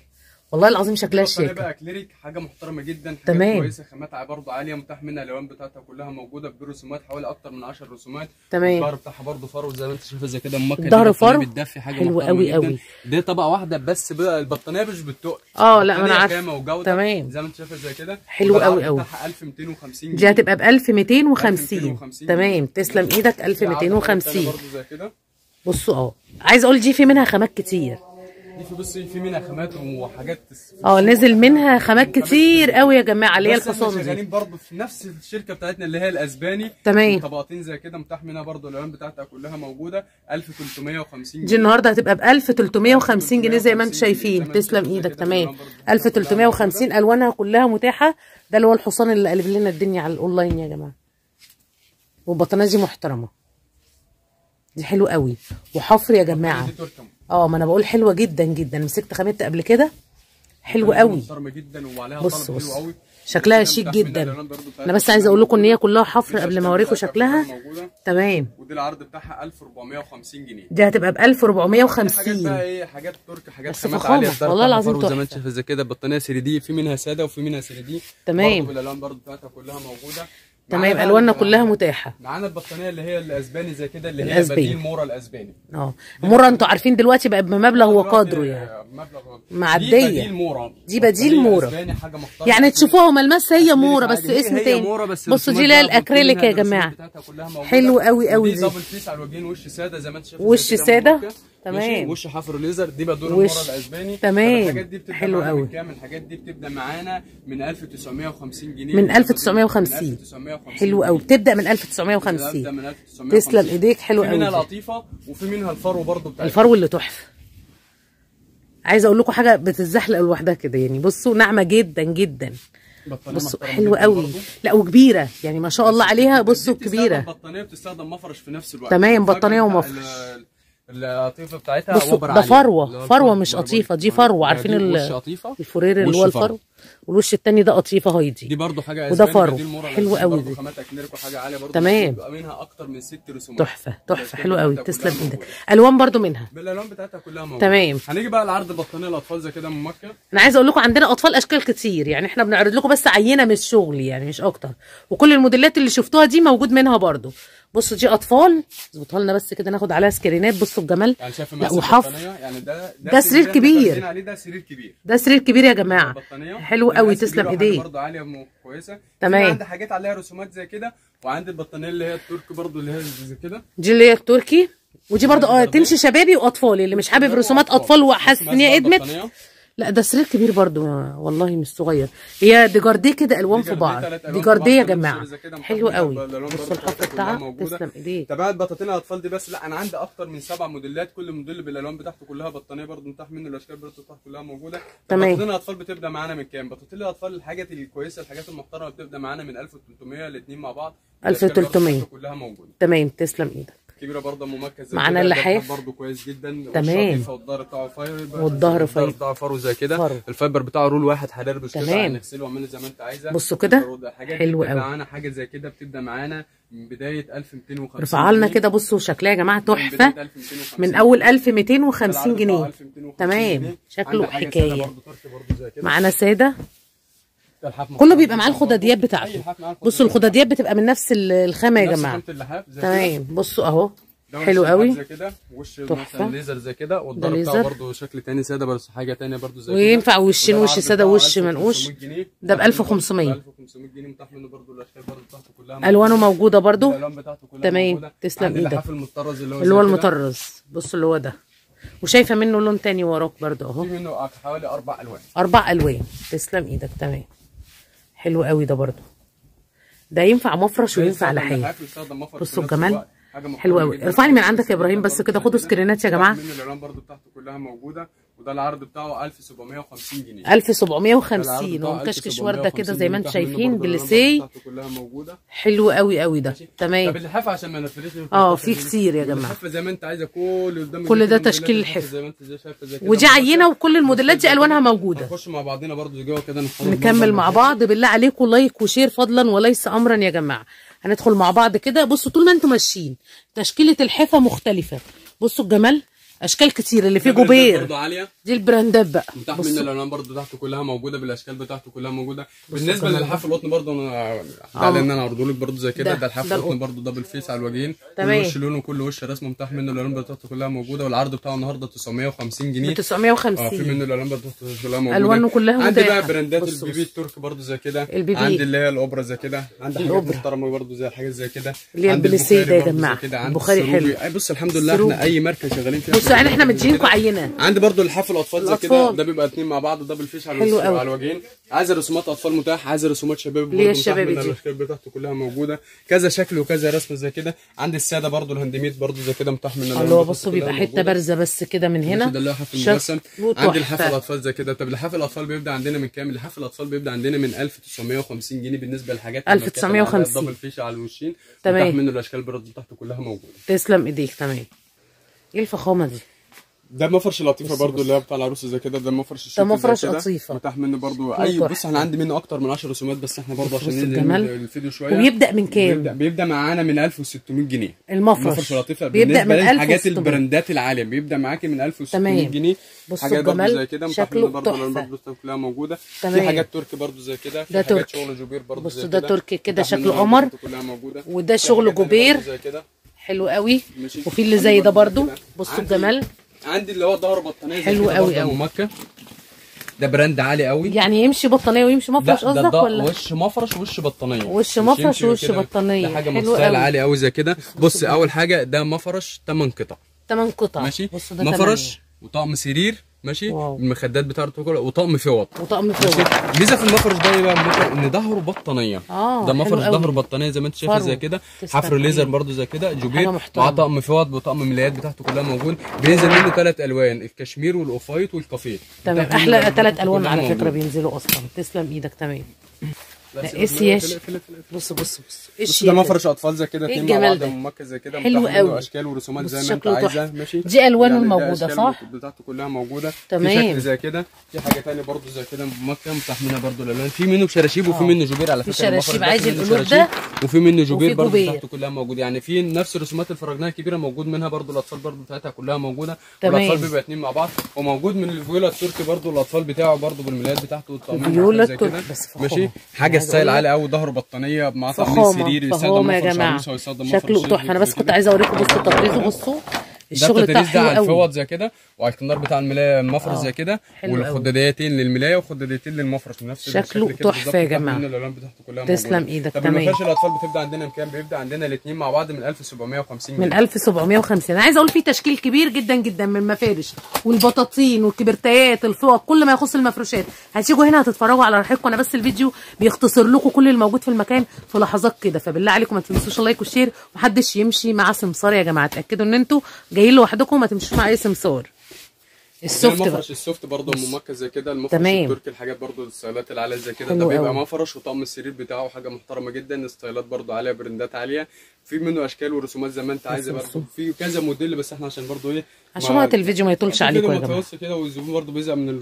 والله العظيم. شكلها شيك. البطانيه بقى كليريك حاجه محترمه جدا، حاجه كويسه، خامات برضه عاليه، متاح منها الالوان بتاعتها كلها موجوده برسومات حوالي اكتر من عشر رسومات. تمام. الظهر بتاعها برضه فرو زي ما انت شايفه زي كده. المكه الظهر فرو بتدفي حاجه حلوه قوي قوي. دي طبقه واحده بس بقى البطانيه مش بتتقل. اه لا ما انا عارفه. تمام، زي ما انت شايفه زي كده حلوه قوي قوي. بتاعها ألف ومتين وخمسين جنيه. دي هتبقى ب ألف ومتين وخمسين. تمام، تسلم ايدك. ألف ومتين وخمسين برضه زي كده. بصوا اه عايز اقول دي في منها خامات كتير. دي بصي في منها خامات وحاجات اه نزل منها خامات كتير قوي يا جماعه اللي هي الحصان دي. شغالين برضه في نفس الشركه بتاعتنا اللي هي الاسباني. تمام. طبقتين زي كده متاح منها برضه الالوان بتاعتها كلها موجوده. ألف وتلتمية وخمسين جنيه. دي النهارده هتبقى ب ألف وتلتمية وخمسين جنيه زي ما انتم شايفين. تسلم ايدك. تمام، ألف وتلتمية وخمسين الوانها كلها متاحه. ده اللي هو الحصان اللي قلب لنا الدنيا على الاونلاين يا جماعه. والبطانيه دي محترمه، دي حلوه قوي. وحفر يا جماعه اه ما انا بقول حلوه جدا جدا. مسكت خامتها قبل كده حلوه قوي محترمه جدا وعليها طرف حلو قوي. شكلها شيك جدا. انا بس عايزه اقول لكم ان هي كلها حفر قبل ما اوريكم شكلها. تمام. ودي العرض بتاعها ألف وأربعمية وخمسين جنيه. دي هتبقى ب ألف وأربعمية وخمسين. حاجات بقى ايه، حاجات تركي، حاجات خامات عاليه والله العظيم تحفه زي ما انت شايفه زي كده. بطانيه سيري دي في منها ساده وفي منها سيري دي. تمام. برضه الالوان برضه بتاعتها كلها موجوده. تمام، الواننا كلها متاحه. معانا البطانيه اللي هي الاسباني زي كده اللي الأسباني. هي بديل مورا الاسباني. اه مورا انتوا عارفين دلوقتي بقى بمبلغ وقدره يعني. مبلغ معديه. دي بديل مورا. دي بديل مورا. حاجه محترمه يعني تشوفوها ملمسها هي مورا بس اسم تاني. بصوا دي اللي هي الاكريليك يا جماعه. حلو قوي قوي. دي دبل فيس على الوجهين، وش ساده زي ما انت شايف. وش ساده. تمام. وش حفر ليزر. دي بدور المره الاسباني. تمام. الحاجات دي بتبدا حلو قوي. الحاجات دي بتبدا معانا من ألف وتسعمية وخمسين جنيه. من ألف وتسعمية وخمسين. حلو قوي. بتبدا من ألف وتسعمية وخمسين. بتبدا من ألف وتسعمية وخمسين. تسلم ايديك. حلو قوي. في منها لطيفه وفي منها الفرو برضه بتاعتها. الفرو اللي تحفه. عايزه اقول لكم حاجه بتتزحلق لوحدها كده يعني. بصوا ناعمه جدا جدا، بصوا حلوه قوي، لا وكبيره يعني ما شاء الله عليها. بصوا كبيره، بطانيه بتستخدم مفرش في نفس الوقت، تمام، بطانيه ومفرش. القطيفه بتاعتها عباره عن ده فروه، فروه مش قطيفه، دي فروه. عارفين الفرير اللي هو الفرو، والوش الثاني ده قطيفه هايدي، دي برضو حاجه وده فرو حلو قوي. دي حاجه عاليه برضو، تمام، منها اكتر من ست رسومات، تحفه تحفه حلو قوي. تسلم ايدك. الوان برضو منها، بالالوان بتاعتها كلها موجوده، تمام. هنيجي بقى لعرض بطانيه الاطفال زي كده من مكه. انا عايزه اقول لكم عندنا اطفال اشكال كتير يعني، احنا بنعرض لكم بس عينه من الشغل يعني مش اكتر، وكل الموديلات اللي شفتوها دي موجود منها برضو. بصوا دي اطفال، اظبطها لنا بس كده ناخد عليها سكرينات. بصوا الجمال يعني، شايفه مثلا البطانيه يعني، ده ده سرير كبير، عليه ده سرير كبير، ده سرير كبير يا جماعه، حلو قوي. تسلم ايديك، برضه عاليه كويسه، تمام. عندي حاجات عليها رسومات زي كده، وعندي البطانيه اللي هي التركي برضه اللي هي زي كده، دي اللي هي التركي، ودي برضه اه تمشي شبابي واطفال. اللي مش حابب رسومات اطفال وحاسس ان هي ادمت، لا ده سرير كبير برضه والله مش صغير. هي دي جارديه كده، الوان في بعض، دي جارديه يا جماعه حلوه قوي. بصوا الخطه بتاعها، تسلم ايديك. تبع بطاطين الاطفال دي بس، لا انا عندي اكتر من سبع موديلات، كل موديل بالالوان بتاعته كلها، بطانيه برضه متاح منه الاشكال برضه متاح كلها موجوده. تمام. بطاطين الاطفال بتبدا معانا من كام؟ بطاطين الاطفال الحاجات الكويسه الحاجات المحترمه بتبدا معانا من ألف وتلتمية الاثنين مع بعض، ألف وتلتمية كلها موجوده، تمام. تسلم ايدك. كبيره برضه ممكزه معانا اللحاف برضه كويس جدا، تمام. والظهر بتاعه فايبر، والظهر فايبر بتاعه فرو زي كده، الفايبر بتاعه رول واحد حراري بيشتغل على نغسله واعمله زي ما انت عايزه. بصوا كده حلو قوي. معانا حاجه زي كده بتبدا معانا من بدايه ألف ومئتين وخمسين، ارفعها لنا كده. بصوا شكلها يا جماعه تحفه، من اول ألف ومئتين وخمسين جنيه، تمام، شكله حكايه. معانا ساده، كله بيبقى معاه الخداديات بتاعته. بصوا الخداديات بتبقى من نفس الخامه يا جماعه، تمام. بصوا اهو حلو قوي كده، وش مثلا ليزر زي كده، والضرب بتاعه برده شكل تاني ساده، بس حاجه تانيه برده زي كده، وينفع وشين، وش ساده ووش منقوش، ده ب ألف وخمسمية، ألف وخمسمية جنيه، متاح منه برده الاشكال برده بتاعته كلها، الوانه موجوده برده، تمام. تسلم ايدك. اللي هو المطرز، بصوا اللي هو ده، وشايفه منه لون تاني وراك برده اهو، منه حوالي اربع الوان، اربع الوان. تسلم ايدك، تمام، حلو قوي. ده برضو ده ينفع مفرش وينفع لحاف. بصوا الجمال حلو قوي. ارفع لي من عندك يا ابراهيم بس كده، خدوا سكرينات يا جماعه. من الالوان برضو بتاعته كلها موجوده، وده العرض بتاعه ألف وسبعمية وخمسين جنيه، ألف وسبعمية وخمسين، ومكشكش ورده كده زي ما انتم شايفين، جليسيه حلو قوي قوي ده، تمام. طب اللحاف عشان ما نفرش اه في كتير يا جماعه، اللحاف زي ما انت عايزه كل قدامك، كل ده تشكيل الحف زي ما انت شايفه زي كده، ودي عينه، وكل الموديلات دي الوانها موجوده. نخش مع بعضنا برده جوه كده، نكمل مع بعض بالله عليكم، لايك وشير فضلا وليس امرا يا جماعه. هندخل مع بعض كده. بصوا طول ما انتم ماشيين تشكيله الحفه مختلفه، بصوا الجمال، اشكال كتير اللي فيه جوبير، دي البراندات بقى متاح منه، الالوان برده بتاعته كلها موجوده، بالاشكال بتاعته كلها موجوده. بالنسبه للحاف القطن برده انا على ان انا اعرضه لك برده زي كده، ده الحاف القطن برده دبل فيس على الوجهين، والوش لونه كل وش رسمه، متاح منه الالوان بتاعته كلها موجوده. والعرض بتاعه النهارده تسعمية وخمسين جنيه، تسعمية وخمسين، اه في منه الالوان بتاعته كلها موجوده، الوانه كلها متاحه. عندي بقى براندات البيبي التركي برده زي كده، عندي اللي هي الاوبرا زي كده، عندي حاجات محترمه برده زي الحاجات زي كده، عندي البخاري ده يا جماعه، البخاري حلو. بص الحمد لله احنا اي ماركه شغالين فيها، يعني احنا مدينكم عينه. عندي برضو اللحاف الاطفال زي كده، ده بيبقى اتنين مع بعض، دبل فيش على الوش وعلى الوجهين. عايز رسومات اطفال متاح، عايز رسومات شباب برضو، الاشكال بتاعته كلها موجوده، كذا شكل وكذا رسمه زي كده. عندي الساده برضو الهاند ميد برضو زي كده، متاح مننا اللي هو بصوا بيبقى حته بارزه بس كده من هنا، ده اللحاف المجسم. عندي لحاف الاطفال زي كده. طب لحاف الاطفال بيبدا عندنا من كام؟ لحاف الاطفال بيبدا عندنا من ألف وتسعمية وخمسين جنيه، بالنسبه للحاجات ألف وتسعمية وخمسين، دبل فيش على الوشين، متاح منه الاشكال برضو بتاعته كلها موجوده. تسلم ايديك، تمام. ايه الفخامه دي؟ ده مفرش لطيفه برضو اللي هي بتاع العروسه زي كده، ده مفرش الشيك، ده مفرش لطيفه متاح منه برضو اي. بص احنا عندي منه اكتر من عشر رسومات، بس احنا برضو عشان ننهي الفيديو شويه. وبيبدا من كام؟ بيبدا, بيبدأ معانا من ألف وستمية جنيه المفرش، مفرش لطيفه بيبدا من الحاجات البراندات العاليه، بيبدا معاكي من ألف وستمية جنيه. حاجات برضو زي كده متاح منه برضو، الالوان برضو كلها موجوده، في حاجات تركي برضو زي كده، في حاجات شغل جوبير برضو زي كده. بصوا ده تركي كده شكله قمر، وده شغل جوبير حلو قوي، وفي اللي زي ده برضو. بصوا الجمال. عندي اللي هو ظهر بطانيه حلو قوي قوي، مكه ده براند عالي قوي، يعني يمشي بطانيه ويمشي مفرش قصدك ولا؟ وش مفرش وش بطانيه، وش مفرش وش بطانيه، ده حاجه مستاهله عالي قوي زي كده. بص اول حاجه ده مفرش تمن قطع، تمن قطع ماشي، مفرش وطقم سرير ماشي واو. المخدات بتاعته وطقم فوط وطقم فوط ميزه في المفرش ده بقى ان ظهره بطانيه آه. ده مفرش ظهره بطانيه زي ما انت شايف زي كده، حفر ليزر برده زي كده، جوبير مع طقم فوط وطقم ملايات بتاعته كلها موجود. بينزل منه ثلاث الوان، الكشمير والأوفايت والكافيه. تمام، احلى ثلاث الوان على فكره بينزلوا اصلا. تسلم ايدك. تمام. لا ايه السياش؟ بص بص بص ايش ده؟ مفرش اطفال زي كده، اتنين مع بعض ممكز زي كده، حلو قوي، اشكال ورسومات زي ما انت عايزه. ماشي، دي الوانه الموجوده صح؟ بتاعته كلها موجوده. تمام، في شكل زي كده، في حاجه ثانيه برده زي كده ممكن مستحملها برده الالوان، في منه بشراشيب وفي منه جوبير على فكره. الشراشيب عايز القلوب ده، وفي منه جوبير برده بتاعته كلها موجوده. يعني في نفس الرسومات اللي فرجناها الكبيره موجود منها برده، الاطفال برده بتاعتها كلها موجوده. الاطفال بيبقى اتنين مع بعض، وموجود من الفيولا التركي برده الاطفال بتاعه برده بالملايات بتاعته والطقم زي كده. ماشي، حاجه ستايل عالي قوي، ظهره بطانيه مع طقم سرير يستخدم مفرش، شكله تحفه. انا بس كنت عايزه اوريكم، بصوا التطريز، بصوا الشغل بتاع التطريز ده على الفوط زي كده، وعلى الكنار بتاع الملايه المفرش زي كده، والخداديتين للملايه وخداديتين للمفرش بنفس الشكل. شكله تحفه يا جماعه، تسلم ايدك. تمام. المفرش الاطفال بتبدا عندنا بكام؟ بيبدا عندنا الاثنين مع بعض من ألف وسبعمية وخمسين جنيه. من ألف وسبعمية وخمسين. انا عايزه اقول في تشكيل كبير جدا جدا من المفارش والبطاطين والكبرتايات، الفوط، كل ما يخص المفروشات. هتيجوا هنا هتتفرجوا على راحتكم، انا بس الفيديو بيختصر لكم كل الموجود في المكان في لحظات كده، فبالله عليكم ما تنسوش اللايك والشير، ومحدش يمشي مع سمسار يا جماعه. اتاكدوا ان انتوا جايين لوحدكم، ما تمشوش مع اي سمسار. السوفت بقى، المفرش السوفت برضه ممكز زي كده، المفرش التركي، الحاجات برضه الستايلات العاليه زي كده. ده بيبقى مفرش وطقم السرير بتاعه حاجه محترمه جدا، ستايلات برضه عاليه، برندات عاليه، في منه اشكال ورسومات زي ما انت عايزه برضه، في كذا موديل. بس احنا عشان برضه ايه، عشان وقت الفيديو ما يطولش عليكم يا جماعه كده، والزبون برضه بيزهق من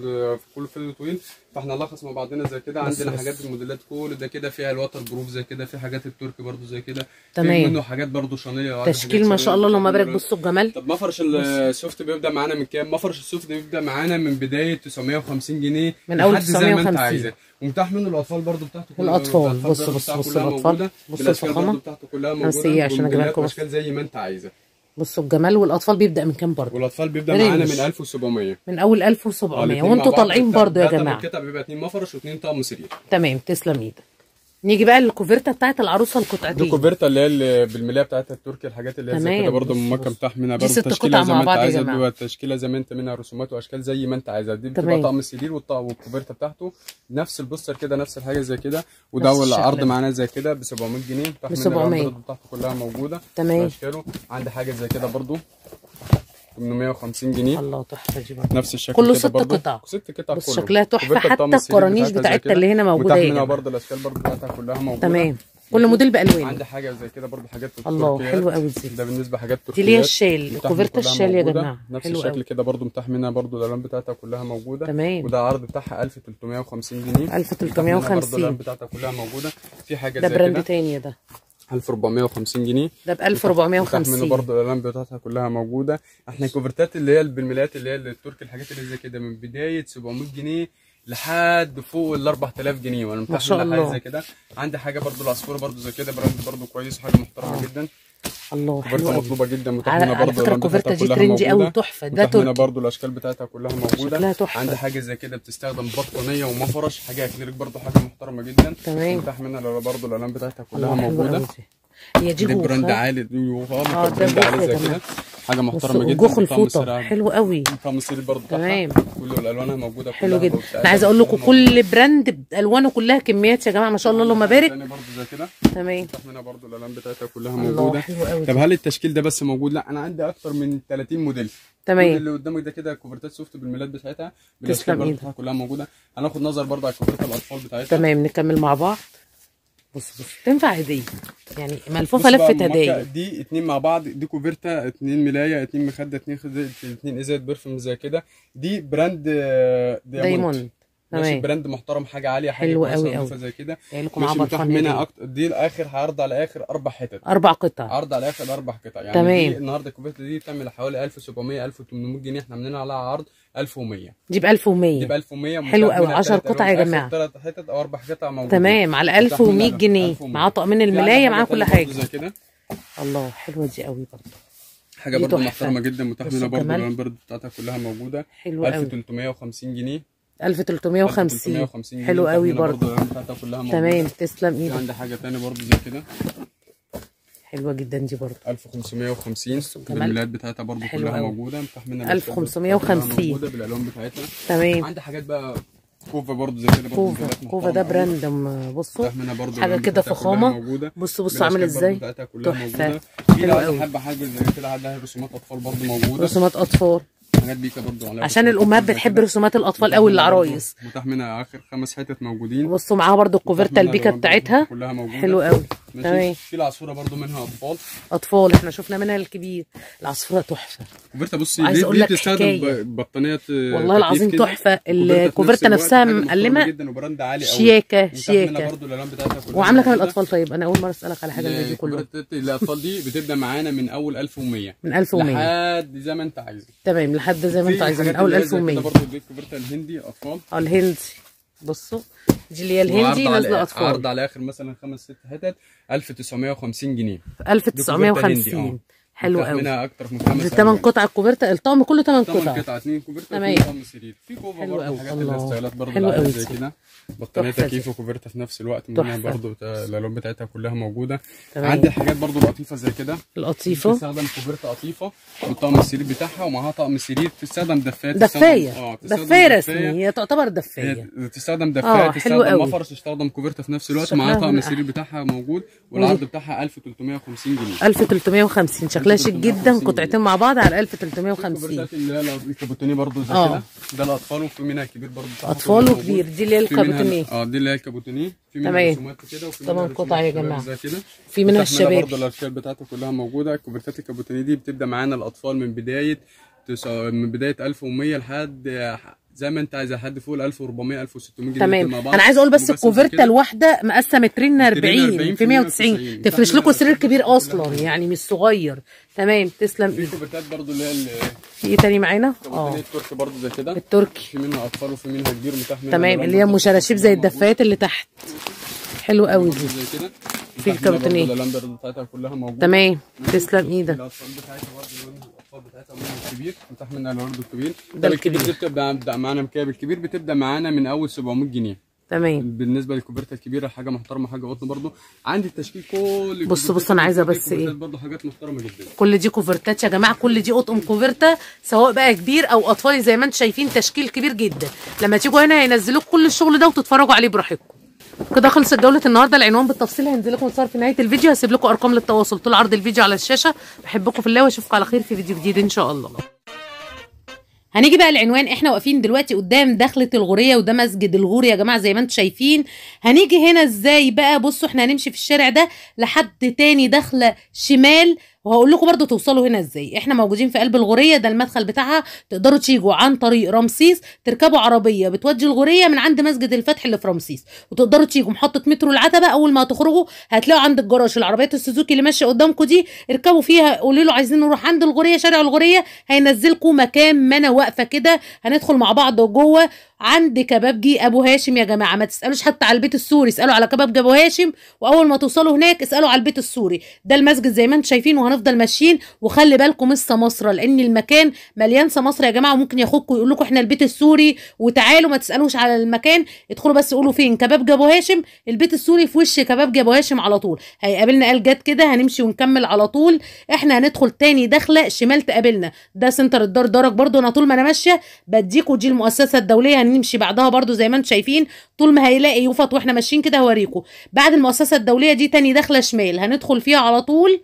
كل فيلم طويل، فاحنا نلخص مع بعضنا زي كده. عندنا حاجات الموديلات كل ده كده، فيها الوتر جروب زي كده، في حاجات التركي برضه زي كده، في منه حاجات برضه شانيه تشكيل ما شاء الله، اللهم بارك. بصوا الجمال. طب مفرش السوفت بيبدا معانا من كام؟ مفرش السوفت بيبدا معانا من بدايه تسعمية وخمسين جنيه، من اول تسعمية وخمسين، ومتاح منه الاطفال برضه بتاعته كلها. الاطفال بصوا بصوا بصوا الاطفال، بصوا الفخامه بتاعته كلها موجوده، عشان اجيب لكم اشكال زي ما انت عايزه. بصوا الجمال. والاطفال بيبدا من كام برضه؟ والاطفال بيبدا معانا من ألف وسبعمية، من اول ألف وسبعمية. وانتوا طالعين برضه يا جماعه الكتاب بيبقى اتنين مفرش واتنين طقم سرير. تمام، تسلم ايدك. نيجي بقى للكوفرته بتاعت العروسه، القطعتين. الكوفرته اللي هي بالملايه بتاعت التركي، الحاجات اللي هي زي كده برضه ممكن متاح منها برضه تشكيله زي ما انت عايزه، بيبقى تشكيله زي ما انت منها رسومات واشكال زي ما انت عايزه. دي بتبقى طقم السرير والكوفرته بتاعته نفس البوستر كده، نفس الحاجه زي كده. وده العرض معانا زي كده ب سبعمية جنيه، متاح منها العروض بتاعته كلها موجوده باشكاله. عند حاجه زي كده برضه تمنمية وخمسين جنيه. الله، تحفه دي برضه، نفس الشكل كله، ست قطع، ست قطع كله شكلها تحفه. حتى الكرانيش بتاعتها اللي هنا موجوده اهي، منها برضه الاشكال برضه بتاعتها كلها موجوده. تمام، كل موديل بالوانه. عندي حاجه زي كده برضه، حاجات تركيات. الله، حلوه قوي دي. ده بالنسبه حاجات تركيات، دي ليها الشال، كوفرت الشال يا جماعه، نفس الشكل كده برضه، متاح منها برضه الالوان بتاعتها كلها موجوده. تمام، وده عرض بتاعها ألف وتلتمية وخمسين جنيه، ألف وتلتمية وخمسين برضه، الالوان بتاعتها كلها موجوده. في حاجه زي كده ده براند تاني، ده ألف وأربعمية وخمسين جنيه، ده ب ألف وأربعمية وخمسين. منه برضه الالوان بتاعتها كلها موجوده. احنا الكوفرتات اللي هي بالملايات اللي هي التركي، الحاجات اللي زي كده من بدايه سبعمية جنيه لحد فوق ال أربعة آلاف جنيه، وانا متاح منها حاجه زي كده. عندي حاجه برضه العصفوره برضه زي كده، براند برضه كويس وحاجه محترمه آه. جدا. الله، حلوه، مطلوبه جدا، متاح منها برضه. الكوفرته دي ترندي قوي، تحفه، ده تركي، هنا برضه الاشكال بتاعتها كلها موجوده، شكلها تحفه. عندي حاجه زي كده بتستخدم بطانيه ومفرش، حاجه اكليريك برضه، حاجه محترمه جدا. تمام، متاح منها برضه الالوان بتاعتها كلها موجوده. هي دي جوخه، براند عالي، اه ده جوخه زي كده، حاجه محترمه جدا. جوخ الفوطه حلو قوي، طقم السرير برضه تمام، كل الالوانها موجوده، حلو جدا. انا عايزه اقول لكم كل براند بالوانه كلها كميات يا جماعه ما شاء الله، اللهم بارك. برضه زي كده تمام، احنا برضه الالوان بتاعتها كلها موجوده. طب هل التشكيل ده بس موجود؟ لا، انا عندي اكتر من تلاتين موديل. تمام، اللي قدامك ده كده كوفرتات سوفت بالميلاد بتاعتها، بالاشكال برضه كلها موجوده. هناخد نظر برضه على كوفرتات الاطفال بتاعتها. تمام، نكمل مع بعض. بص بص، تنفع هديه يعني، ملفوفه لفه هدايا. دي اتنين مع بعض، دي كوفرتا، اتنين ملايه، اتنين مخده، اتنين خزق، اتنين ازايز برفيوم زي كده. دي براند دايموند، ماشي، براند محترم، حاجه عاليه، حاجه كويسه زي كده. مش متاح منها اكتر. دي الاخر هعرض على اخر اربع حتت، اربع قطع، عرض على اخر اربع قطع يعني. تمام، النهارده الكوفرتا دي بتعمل حوالي ألف وسبعمية ألف وتمنمية جنيه، احنا عاملين عليها عرض ألف ومية. دي ب ألف ومية، دي ب ألف ومية، حلو قوي. عشرة قطع يا جماعه، تلات حتت او اربع حتت موجودين. تمام، على ألف ومية جنيه، معاه طقمين الملايه، معاه كل حاجه زي كده. الله، حلوه دي قوي برضه، حاجه برضه محترمه جدا، متاح منها برضه البراند بتاعتها كلها موجوده. حلوه قوي، ألف وتلتمية وخمسين جنيه، ألف وتلتمية وخمسين، حلو قوي برضه. تمام، تسلم ايدك. عندي حاجه ثانيه برضه زي كده، حلوه جدا دي برضه ألف وخمسمية وخمسين بالميلاد بتاعتها برضه كلها موجوده متحمله ألف وخمسمية وخمسين موجوده بالالوان بتاعتها. تمام. عندي حاجات بقى كوفا برضه زي كده برضه. كوفا كوفا ده براند. بصوا حاجه كده فخامه. بصوا بصوا عامل ازاي تحفه. حلو قوي. حبه حاجه زي كده عندها رسومات اطفال برضه موجوده. رسومات اطفال حاجات بيكا برضه على عشان الامهات بتحب رسومات الاطفال قوي. العرايس متاح منها اخر خمس حتت موجودين. بصوا معاها برضه الكوفرتا البيكا بتاعتها كلها موجوده. حلو قوي. تمام. في العصفوره برضه منها اطفال اطفال احنا شفنا منها الكبير. العصفوره تحفه. الكوفرتا بصي ليه, ليه بتستخدم بطانيات والله العظيم تحفه. الكوفرتا نفسها مقلمه جدا وبراند عالي قوي. شياكه شياكه برضه الالوان بتاعتها كلها وعامله كمان الاطفال. طيب انا اول مره اسالك على حاجه من دي كلها. الاطفال دي بتبدا معانا من اول ألف ومية من ألف ومية لحد زي ما انت عايز. تمام لحد زي ما انت عايز من اول ألف ومية. ده برضه الكوفرتا الهندي اطفال. اه الهندي. بصوا دي اللي هي الهندي نازله اطفال. عرض على اخر مثلا خمس ست حتت ألف وتسعمية وخمسين جنيه. ألف وتسعمية وخمسين. حلو قوي. منها اكتر من خمس ثمان قطع الكوفرتا. الطقم كله ثمان قطع. ثمان قطع اثنين كوفرتا وطقم سرير. في كوفا برضه حاجات الاستايلات برضه اللي عامله زي كده. بطانيه تكييف وكوفرتا في نفس الوقت. منها برضه الالوان بتاعتها كلها موجوده. عندي حاجات برضه لطيفه زي كده. القطيفه بتستخدم كوفرتا قطيفه والطقم السرير بتاعها ومعاها طقم سرير. بتستخدم دفايه. دفايه اه دفايه رسميه. هي تعتبر دفايه. بتستخدم دفايه. بتستخدم مفرش. بتستخدم كوفرتا في نفس الوقت معاها طقم السرير بتاعها موجود. والعرض بتاعها ألف وتلتمية وخمسين جنيه. ألف وتلتمية وخمسين شكلها شيك جدا. قطعتين مع بعض على ألف وتلتمية وخمسين. الكابوتونيه برضه زي كده. ده الاطفال وفي منها كبير برضه. اطفال وكبير. دي اللي هي الكابوتونيه. اه دي اللي هي الكابوتونيه. في منها رسومات كده وفي منها قطع يا جماعه زي كده. في منها الشباب برضه الاشكال بتاعته كلها موجوده. الكوفرتات الكابوتونيه دي بتبدا معانا الاطفال من بدايه من بدايه ألف ومية لحد زي ما انت عايز لحد فوق ال ألف وأربعمية ألف وستمية جنيه مع بعض. انا عايز اقول بس الكوفرتا الواحده مقاسه مترين أربعين في مية وتسعين. تفرش لكم سرير كبير اصلا يعني مش صغير. تمام تسلم. في كوفرتات برضه اللي هي في ايه تاني معانا؟ اه التركي برضه زي كده. التركي في منها اطفال وفي منها كبير متاح منها. تمام اللي هي مشراشيب زي الدفايات اللي تحت. حلو قوي دي. زي كده في الكابتنيه. اللمبه بتاعتها كلها موجوده. تمام تسلم ايدك. الاطفال بتاعتها برضه بتاعتها الكبير متاح منها الورد الكبير. ده الكبير بتبدا معانا مكعب الكبير بتبدا معانا من اول سبعمية جنيه. تمام. بالنسبه للكوفرتا الكبيره حاجه محترمه حاجه قطن برضو. عندي التشكيل كل. بص بص انا عايزه بس ايه برضو حاجات محترمه جدا. كل دي كوفرتات يا جماعه. كل دي قطن كوفرتا سواء بقى كبير او اطفالي زي ما انتم شايفين. تشكيل كبير جدا. لما تيجوا هنا هينزلوك كل الشغل ده وتتفرجوا عليه براحتكم. كده خلصت جوله النهارده. العنوان بالتفصيل هينزل لكم صار في نهايه الفيديو. هسيب لكم ارقام للتواصل طول عرض الفيديو على الشاشه. بحبكم في الله واشوفكم على خير في فيديو جديد ان شاء الله. هنيجي بقى العنوان. احنا واقفين دلوقتي قدام دخله الغوريه وده مسجد الغور يا جماعه زي ما انتم شايفين. هنيجي هنا ازاي بقى؟ بصوا احنا هنمشي في الشارع ده لحد تاني دخله شمال وهقول لكم برضو توصلوا هنا ازاي. احنا موجودين في قلب الغوريه. ده المدخل بتاعها. تقدروا تيجوا عن طريق رمسيس تركبوا عربيه بتودي الغوريه من عند مسجد الفتح اللي في رمسيس، وتقدروا تيجوا محطه مترو العتبه. اول ما هتخرجوا هتلاقوا عند الجراج العربيات السوزوكي اللي ماشيه قدامكم دي. اركبوا فيها قولوا له عايزين نروح عند الغوريه شارع الغوريه هينزلكم مكان ما انا واقفه كده. هندخل مع بعض جوه عند كبابجي ابو هاشم يا جماعه. ما تسالوش حتى على البيت السوري، اسالوا على كبابجي ابو هاشم. واول ما توصلوا هناك اسالوا على البيت السوري. ده المسجد زي ما انتم شايفين. هنفضل ماشيين وخلي بالكم السماسره لان المكان مليان سماسره يا جماعه وممكن ياخدكم ويقول لكم احنا البيت السوري وتعالوا. ما تسالوش على المكان، ادخلوا بس قولوا فين كبابجي ابو هاشم. البيت السوري في وش كبابجي ابو هاشم على طول. هيقابلنا الجد كده هنمشي ونكمل على طول. احنا هندخل تاني داخله شمال تقابلنا ده سنتر الدار درج برده. انا طول ما انا ماشيه بديكوا دي المؤسسه الدوليه هنمشي بعدها برده زي ما انتم شايفين. طول ما هيلاقي يفط واحنا ماشيين كده هوريكم. بعد المؤسسه الدوليه دي تاني داخله شمال هندخل فيها على طول.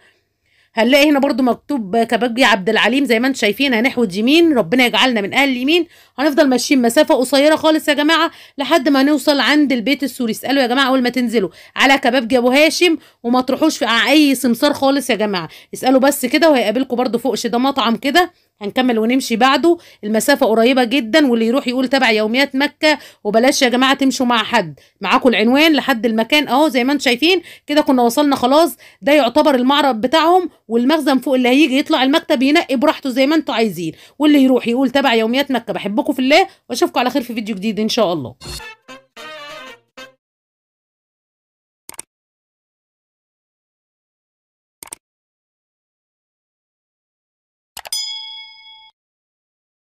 هنلاقي هنا برضو مكتوب كبابجي عبد العليم زي ما انتم شايفين. هنحود يمين ربنا يجعلنا من اهل اليمين. هنفضل ماشيين مسافه قصيره خالص يا جماعه لحد ما نوصل عند البيت السوري. اسالوا يا جماعه اول ما تنزلوا على كبابجي ابو هاشم وما تروحوش في اي سمسار خالص يا جماعه. اسالوا بس كده وهيقابلكم برضو فوقش ده مطعم كده. هنكمل ونمشي بعده. المسافه قريبه جدا واللي يروح يقول تبع يوميات مكه. وبلاش يا جماعه تمشوا مع حد. معاكم العنوان لحد المكان اهو زي ما انتم شايفين كده. كنا وصلنا خلاص. ده يعتبر المعرض بتاعهم والمخزن فوق. اللي هيجي يطلع المكتب ينقي براحته زي ما انتم عايزين. واللي يروح يقول تبع يوميات مكه. بحبكم في الله واشوفكم على خير في فيديو جديد ان شاء الله.